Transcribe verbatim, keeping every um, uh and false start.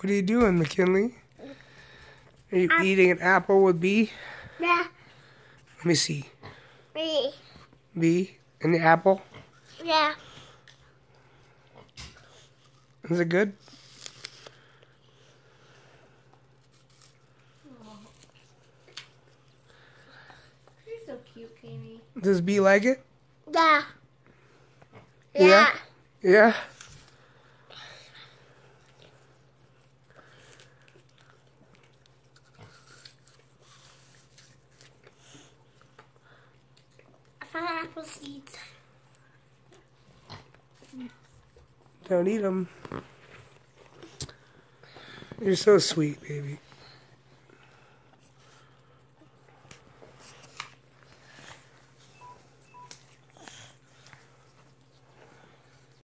What are you doing, McKinley? Are you um, eating an apple with B? Yeah. Let me see. B. B? And the apple? Yeah. Is it good? Oh. You're so cute, Katie. Does B like it? Yeah. Yeah? Yeah? Apple seeds. Don't eat them. You're so sweet, baby.